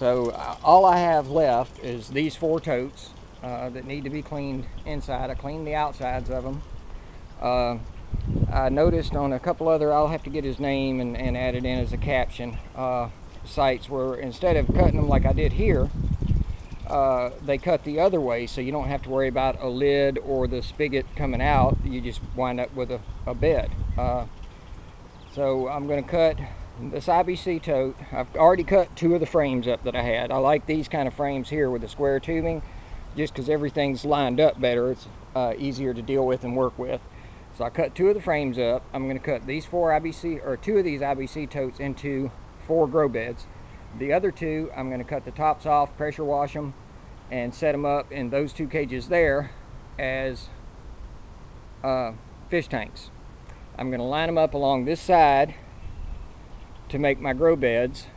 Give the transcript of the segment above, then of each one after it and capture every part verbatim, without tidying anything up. So uh, all I have left is these four totes uh, that need to be cleaned inside. I cleaned the outsides of them. Uh, I noticed on a couple other, I'll have to get his name and, and add it in as a caption, uh, sites where instead of cutting them like I did here, uh, they cut the other way, so you don't have to worry about a lid or the spigot coming out. You just wind up with a, a bed. Uh, so I'm going to cut this I B C tote. I've already cut two of the frames up that I had. I like these kind of frames here with the square tubing just because everything's lined up better. It's uh, easier to deal with and work with. So I cut two of the frames up. I'm going to cut these four I B C, or two of these I B C totes into four grow beds. The other two, I'm going to cut the tops off, pressure wash them, and set them up in those two cages there as uh, fish tanks. I'm going to line them up along this side to make my grow beds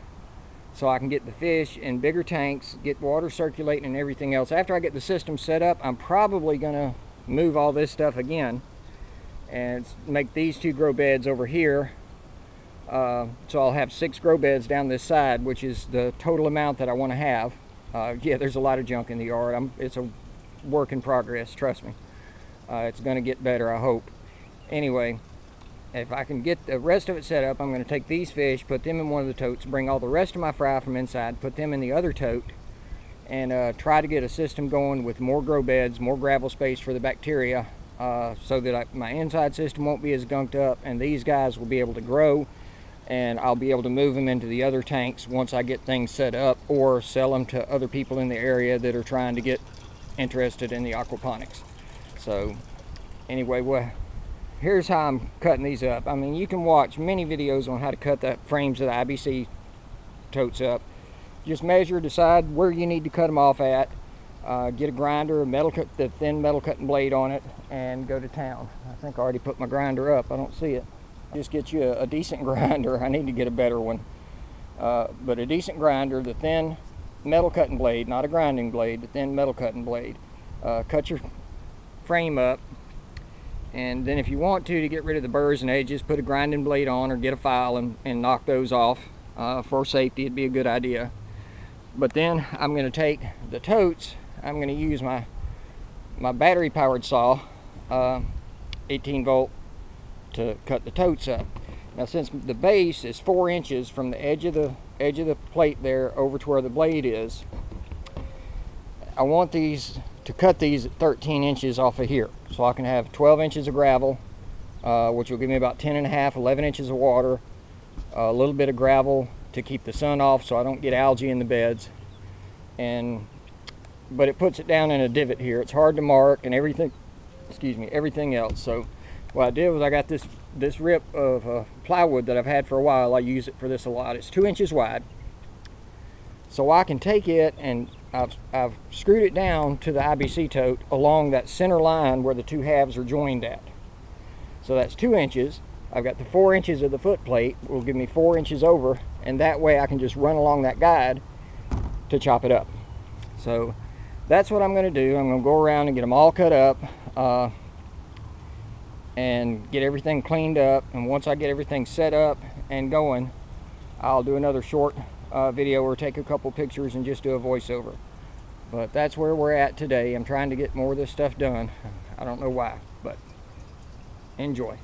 so I can get the fish in bigger tanks, get water circulating and everything else. After I get the system set up, I'm probably going to move all this stuff again and make these two grow beds over here. Uh, so I'll have six grow beds down this side, which is the total amount that I want to have. Uh, yeah, there's a lot of junk in the yard. I'm, it's a work in progress, trust me. Uh, it's going to get better, I hope. Anyway, if I can get the rest of it set up, I'm going to take these fish, put them in one of the totes, bring all the rest of my fry from inside, put them in the other tote, and uh, try to get a system going with more grow beds, more gravel space for the bacteria, uh, so that I, my inside system won't be as gunked up, and these guys will be able to grow, and I'll be able to move them into the other tanks once I get things set up, or sell them to other people in the area that are trying to get interested in the aquaponics. So anyway, well, here's how I'm cutting these up. I mean, you can watch many videos on how to cut the frames of the I B C totes up. Just measure, decide where you need to cut them off at. Uh, get a grinder, metal cut, the thin metal cutting blade on it, and go to town. I think I already put my grinder up. I don't see it. Just get you a, a decent grinder. I need to get a better one. Uh, but a decent grinder, the thin metal cutting blade, not a grinding blade, the thin metal cutting blade. Uh, cut your frame up. And then if you want to, to get rid of the burrs and edges, put a grinding blade on or get a file and, and knock those off. Uh, for safety, it'd be a good idea. But then I'm gonna take the totes, I'm gonna use my, my battery powered saw, uh, eighteen volt, to cut the totes up. Now, since the base is four inches from the edge of the, edge of the plate there over to where the blade is, I want these to cut these at thirteen inches off of here. So I can have twelve inches of gravel, uh, which will give me about ten and a half, eleven inches of water, a little bit of gravel to keep the sun off so I don't get algae in the beds. And, but it puts it down in a divot here. It's hard to mark and everything, excuse me, everything else. So what I did was I got this, this rip of uh, plywood that I've had for a while. I use it for this a lot. It's two inches wide. So I can take it and I've, I've screwed it down to the I B C tote along that center line where the two halves are joined at. So that's two inches. I've got the four inches of the foot plate, will give me four inches over, and that way I can just run along that guide to chop it up. So that's what I'm gonna do. I'm gonna go around and get them all cut up uh, and get everything cleaned up. And once I get everything set up and going, I'll do another short Uh, video or take a couple pictures and just do a voiceover. But that's where we're at today. I'm trying to get more of this stuff done. I don't know why, but enjoy.